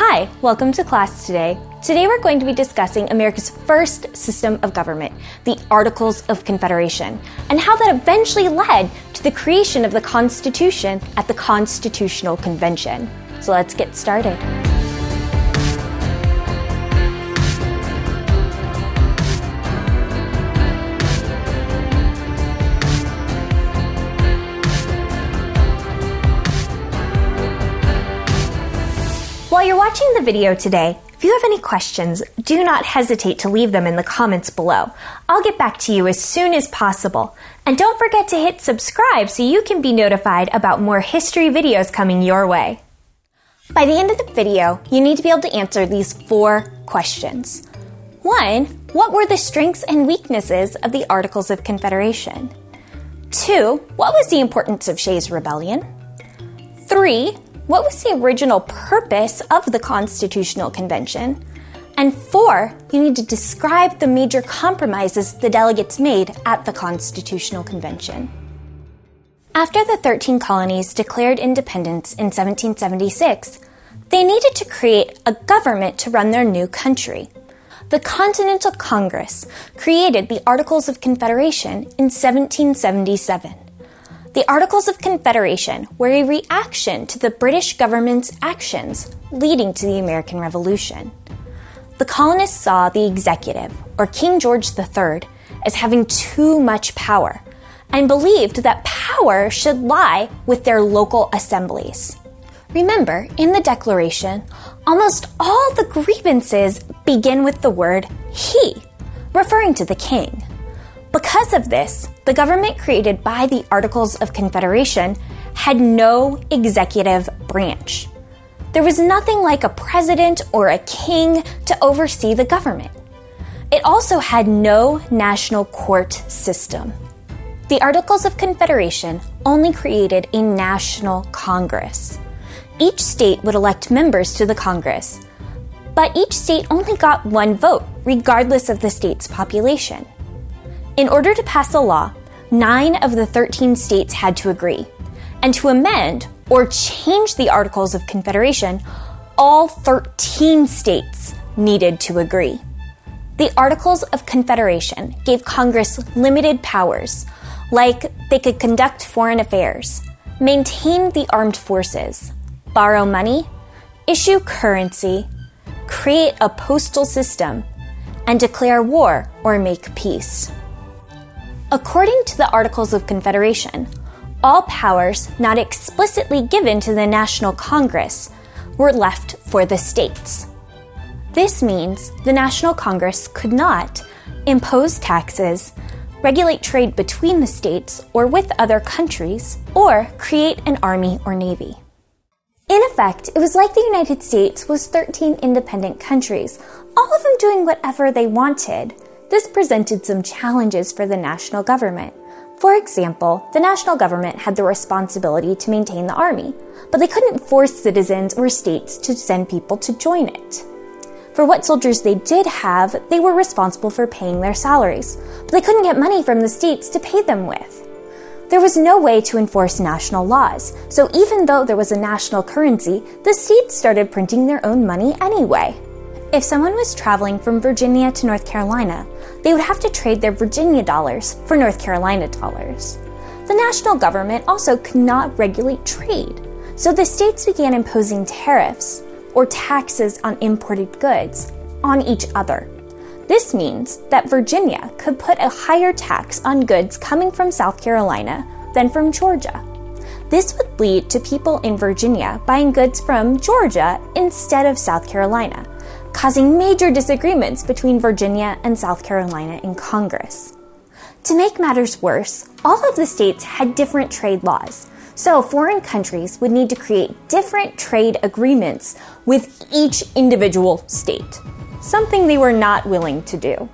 Hi, welcome to class today. Today we're going to be discussing America's first system of government, the Articles of Confederation, and how that eventually led to the creation of the Constitution at the Constitutional Convention. So let's get started. While you're watching the video today, if you have any questions, do not hesitate to leave them in the comments below. I'll get back to you as soon as possible. And don't forget to hit subscribe so you can be notified about more history videos coming your way. By the end of the video, you need to be able to answer these four questions. 1. What were the strengths and weaknesses of the Articles of Confederation? 2. What was the importance of Shay's Rebellion? 3. What was the original purpose of the Constitutional Convention? And 4, you need to describe the major compromises the delegates made at the Constitutional Convention. After the 13 colonies declared independence in 1776, they needed to create a government to run their new country. The Continental Congress created the Articles of Confederation in 1777. The Articles of Confederation were a reaction to the British government's actions leading to the American Revolution. The colonists saw the executive, or King George III, as having too much power, and believed that power should lie with their local assemblies. Remember, in the Declaration, almost all the grievances begin with the word he, referring to the king. Because of this, the government created by the Articles of Confederation had no executive branch. There was nothing like a president or a king to oversee the government. It also had no national court system. The Articles of Confederation only created a national Congress. Each state would elect members to the Congress, but each state only got one vote, regardless of the state's population. In order to pass a law, 9 of the 13 states had to agree, and to amend or change the Articles of Confederation, all 13 states needed to agree. The Articles of Confederation gave Congress limited powers, like they could conduct foreign affairs, maintain the armed forces, borrow money, issue currency, create a postal system, and declare war or make peace. According to the Articles of Confederation, all powers not explicitly given to the National Congress were left for the states. This means the National Congress could not impose taxes, regulate trade between the states or with other countries, or create an army or navy. In effect, it was like the United States was 13 independent countries, all of them doing whatever they wanted. This presented some challenges for the national government. For example, the national government had the responsibility to maintain the army, but they couldn't force citizens or states to send people to join it. For what soldiers they did have, they were responsible for paying their salaries, but they couldn't get money from the states to pay them with. There was no way to enforce national laws, so even though there was a national currency, the states started printing their own money anyway. If someone was traveling from Virginia to North Carolina, they would have to trade their Virginia dollars for North Carolina dollars. The national government also could not regulate trade, so the states began imposing tariffs, or taxes on imported goods, on each other. This means that Virginia could put a higher tax on goods coming from South Carolina than from Georgia. This would lead to people in Virginia buying goods from Georgia instead of South Carolina, causing major disagreements between Virginia and South Carolina in Congress. To make matters worse, all of the states had different trade laws, so foreign countries would need to create different trade agreements with each individual state, something they were not willing to do.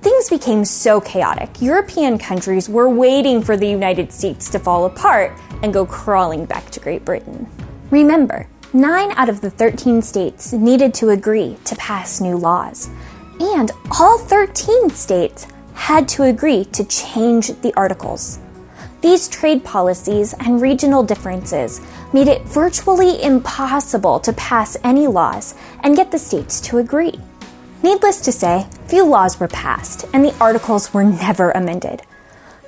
Things became so chaotic, European countries were waiting for the United States to fall apart and go crawling back to Great Britain. Remember, 9 out of the 13 states needed to agree to pass new laws, and all 13 states had to agree to change the articles. These trade policies and regional differences made it virtually impossible to pass any laws and get the states to agree. Needless to say, few laws were passed, and the articles were never amended.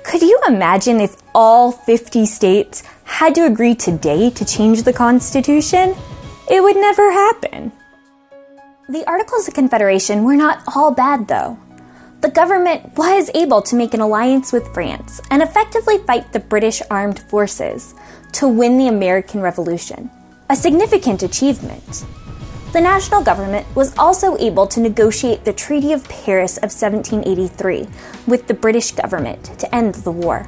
Could you imagine if all 50 states had to agree today to change the Constitution? It would never happen. The Articles of Confederation were not all bad, though. The government was able to make an alliance with France and effectively fight the British armed forces to win the American Revolution, a significant achievement. The national government was also able to negotiate the Treaty of Paris of 1783 with the British government to end the war.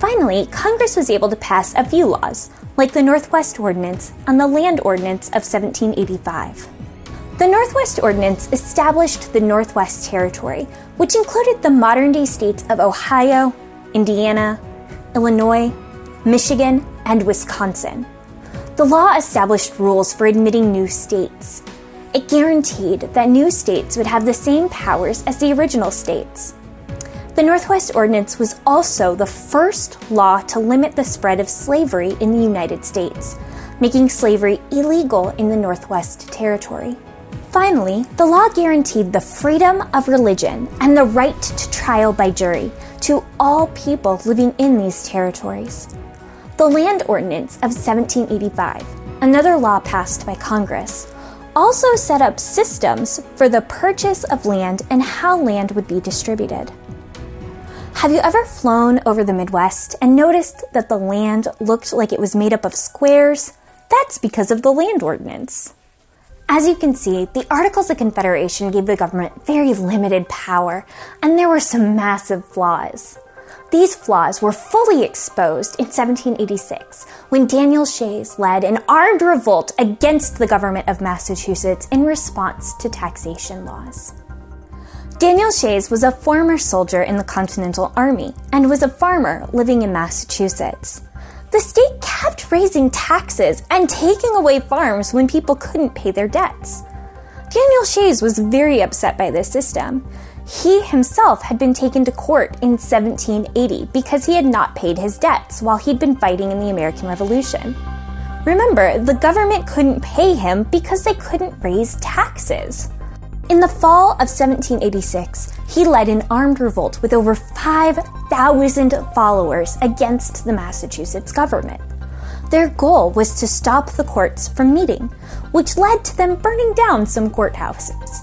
Finally, Congress was able to pass a few laws, like the Northwest Ordinance and the Land Ordinance of 1785. The Northwest Ordinance established the Northwest Territory, which included the modern-day states of Ohio, Indiana, Illinois, Michigan, and Wisconsin. The law established rules for admitting new states. It guaranteed that new states would have the same powers as the original states. The Northwest Ordinance was also the first law to limit the spread of slavery in the United States, making slavery illegal in the Northwest Territory. Finally, the law guaranteed the freedom of religion and the right to trial by jury to all people living in these territories. The Land Ordinance of 1785, another law passed by Congress, also set up systems for the purchase of land and how land would be distributed. Have you ever flown over the Midwest and noticed that the land looked like it was made up of squares? That's because of the Land Ordinance. As you can see, the Articles of Confederation gave the government very limited power, and there were some massive flaws. These flaws were fully exposed in 1786 when Daniel Shays led an armed revolt against the government of Massachusetts in response to taxation laws. Daniel Shays was a former soldier in the Continental Army and was a farmer living in Massachusetts. The state kept raising taxes and taking away farms when people couldn't pay their debts. Daniel Shays was very upset by this system. He himself had been taken to court in 1780 because he had not paid his debts while he'd been fighting in the American Revolution. Remember, the government couldn't pay him because they couldn't raise taxes. In the fall of 1786, he led an armed revolt with over 5,000 followers against the Massachusetts government. Their goal was to stop the courts from meeting, which led to them burning down some courthouses.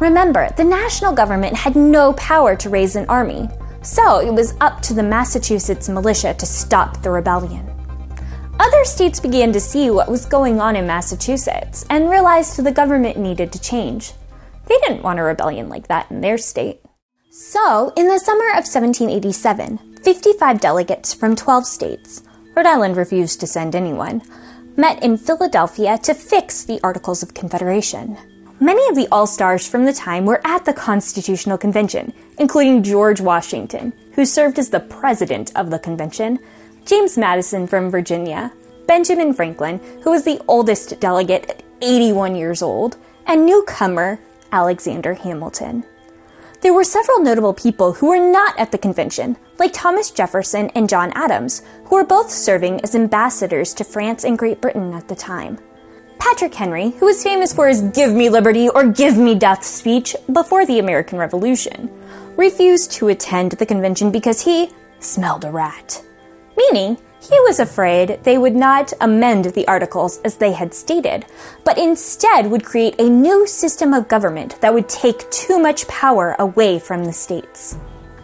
Remember, the national government had no power to raise an army, so it was up to the Massachusetts militia to stop the rebellion. Other states began to see what was going on in Massachusetts and realized the government needed to change. They didn't want a rebellion like that in their state. So, in the summer of 1787, 55 delegates from 12 states, Rhode Island refused to send anyone, met in Philadelphia to fix the Articles of Confederation. Many of the all-stars from the time were at the Constitutional Convention, including George Washington, who served as the president of the convention, James Madison from Virginia, Benjamin Franklin, who was the oldest delegate at 81 years old, and newcomer Alexander Hamilton. There were several notable people who were not at the convention, like Thomas Jefferson and John Adams, who were both serving as ambassadors to France and Great Britain at the time. Patrick Henry, who was famous for his "Give me liberty or give me death" speech before the American Revolution, refused to attend the convention because he smelled a rat. Meaning, he was afraid they would not amend the articles as they had stated, but instead would create a new system of government that would take too much power away from the states.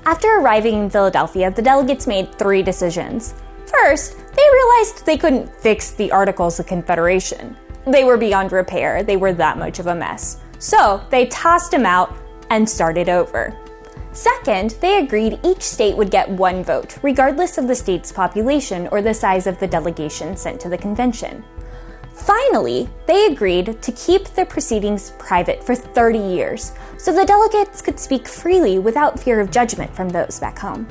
After arriving in Philadelphia, the delegates made three decisions. First, they realized they couldn't fix the Articles of Confederation. They were beyond repair, they were that much of a mess. So they tossed him out and started over. Second, they agreed each state would get one vote, regardless of the state's population or the size of the delegation sent to the convention. Finally, they agreed to keep the proceedings private for 30 years, so the delegates could speak freely without fear of judgment from those back home.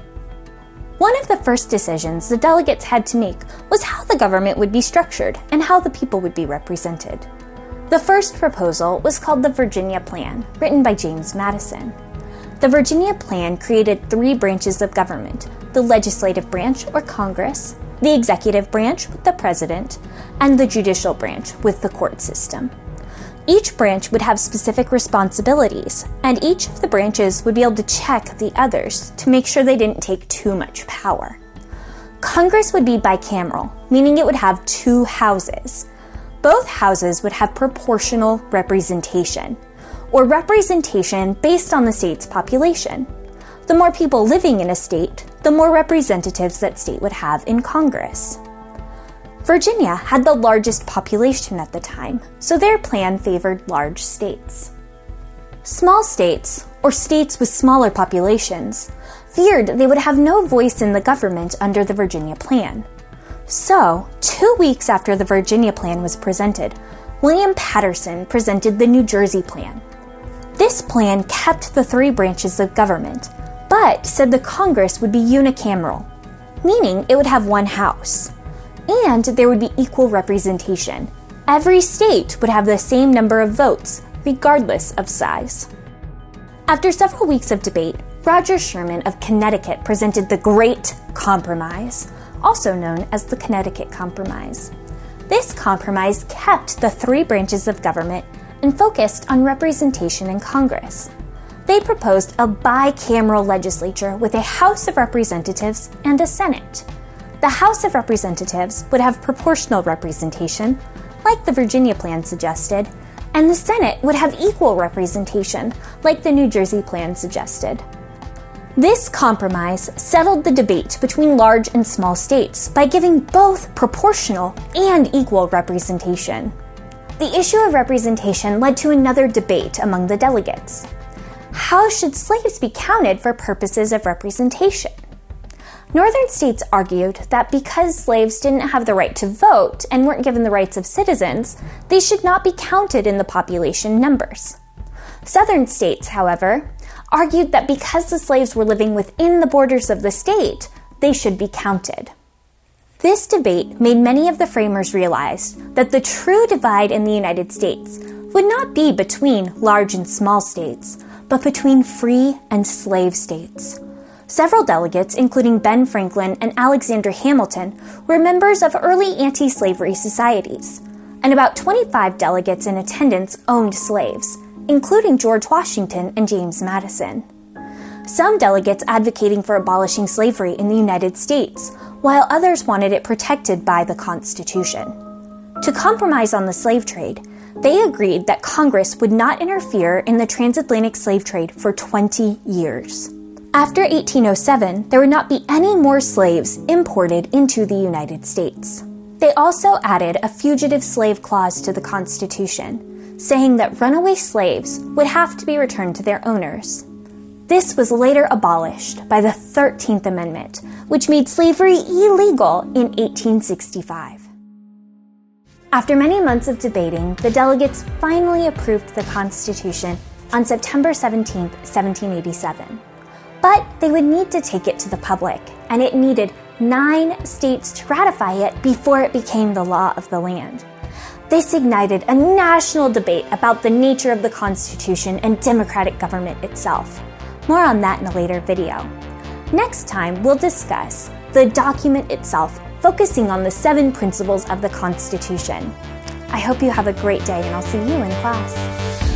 One of the first decisions the delegates had to make was how the government would be structured and how the people would be represented. The first proposal was called the Virginia Plan, written by James Madison. The Virginia Plan created three branches of government, the legislative branch or Congress, the executive branch with the president, and the judicial branch with the court system. Each branch would have specific responsibilities, and each of the branches would be able to check the others to make sure they didn't take too much power. Congress would be bicameral, meaning it would have two houses. Both houses would have proportional representation, or representation based on the state's population. The more people living in a state, the more representatives that state would have in Congress. Virginia had the largest population at the time, so their plan favored large states. Small states, or states with smaller populations, feared they would have no voice in the government under the Virginia Plan. So, 2 weeks after the Virginia Plan was presented, William Patterson presented the New Jersey Plan. This plan kept the three branches of government, but said the Congress would be unicameral, meaning it would have one house. And there would be equal representation. Every state would have the same number of votes, regardless of size. After several weeks of debate, Roger Sherman of Connecticut presented the Great Compromise, also known as the Connecticut Compromise. This compromise kept the three branches of government and focused on representation in Congress. They proposed a bicameral legislature with a House of Representatives and a Senate. The House of Representatives would have proportional representation, like the Virginia Plan suggested, and the Senate would have equal representation, like the New Jersey Plan suggested. This compromise settled the debate between large and small states by giving both proportional and equal representation. The issue of representation led to another debate among the delegates. How should slaves be counted for purposes of representation? Northern states argued that because slaves didn't have the right to vote and weren't given the rights of citizens, they should not be counted in the population numbers. Southern states, however, argued that because the slaves were living within the borders of the state, they should be counted. This debate made many of the framers realize that the true divide in the United States would not be between large and small states, but between free and slave states. Several delegates, including Ben Franklin and Alexander Hamilton, were members of early anti-slavery societies, and about 25 delegates in attendance owned slaves, including George Washington and James Madison. Some delegates advocated for abolishing slavery in the United States, while others wanted it protected by the Constitution. To compromise on the slave trade, they agreed that Congress would not interfere in the transatlantic slave trade for 20 years. After 1807, there would not be any more slaves imported into the United States. They also added a fugitive slave clause to the Constitution, saying that runaway slaves would have to be returned to their owners. This was later abolished by the 13th Amendment, which made slavery illegal in 1865. After many months of debating, the delegates finally approved the Constitution on September 17, 1787. But they would need to take it to the public, and it needed 9 states to ratify it before it became the law of the land. This ignited a national debate about the nature of the Constitution and democratic government itself. More on that in a later video. Next time, we'll discuss the document itself, focusing on the 7 principles of the Constitution. I hope you have a great day, and I'll see you in class.